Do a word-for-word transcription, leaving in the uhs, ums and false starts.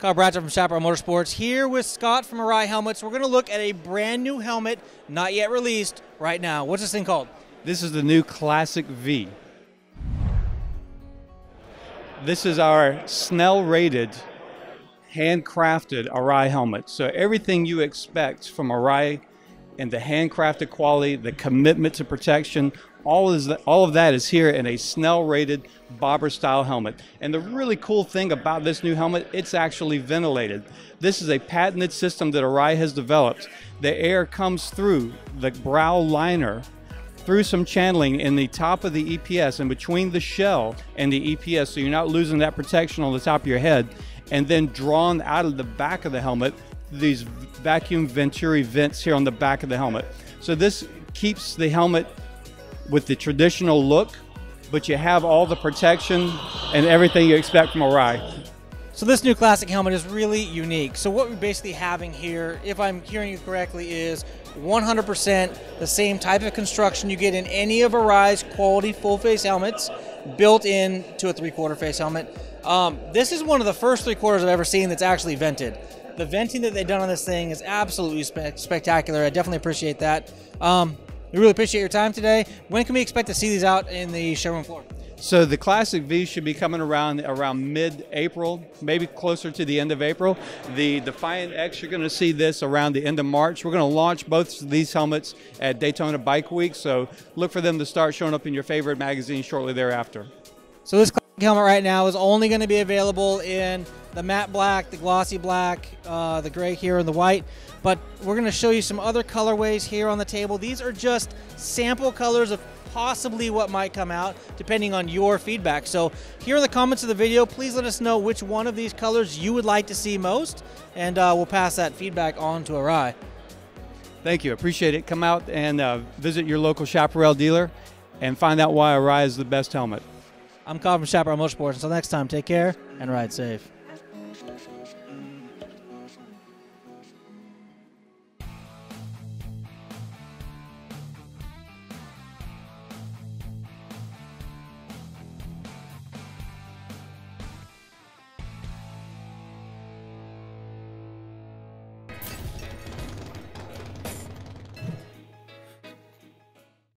Kyle Bratcher from Chaparral Motorsports here with Scott from Arai Helmets. We're going to look at a brand new helmet, not yet released right now. What's this thing called? This is the new Classic V. This is our Snell rated, handcrafted Arai helmet. So everything you expect from Arai and the handcrafted quality, the commitment to protection, all is all of that is here in a Snell rated bobber style helmet. And the really cool thing about this new helmet, it's actually ventilated. This is a patented system that Arai has developed. The air comes through the brow liner, through some channeling in the top of the E P S and between the shell and the E P S, so you're not losing that protection on the top of your head, and then drawn out of the back of the helmet, these vacuum venturi vents here on the back of the helmet. So this keeps the helmet with the traditional look, but you have all the protection and everything you expect from Arai. So this new Classic helmet is really unique. So what we're basically having here, if I'm hearing you correctly, is one hundred percent the same type of construction you get in any of Arai's quality full face helmets, built in to a three quarter face helmet. Um, this is one of the first three quarters I've ever seen that's actually vented. The venting that they've done on this thing is absolutely spe spectacular. I definitely appreciate that. Um, we really appreciate your time today. When can we expect to see these out in the showroom floor? So the Classic V should be coming around around mid-April, maybe closer to the end of April. The Defiant X, you're going to see this around the end of March. We're going to launch both of these helmets at Daytona Bike Week, so look for them to start showing up in your favorite magazine shortly thereafter. So this Classic helmet right now is only going to be available in the matte black, the glossy black, uh, the gray here, and the white. But we're going to show you some other colorways here on the table. These are just sample colors of possibly what might come out, depending on your feedback. So here in the comments of the video, please let us know which one of these colors you would like to see most, and uh, we'll pass that feedback on to Arai. Thank you. Appreciate it. Come out and uh, visit your local Chaparral dealer and find out why Arai is the best helmet. I'm Kyle from Chaparral Motorsports. Until next time, take care and ride safe.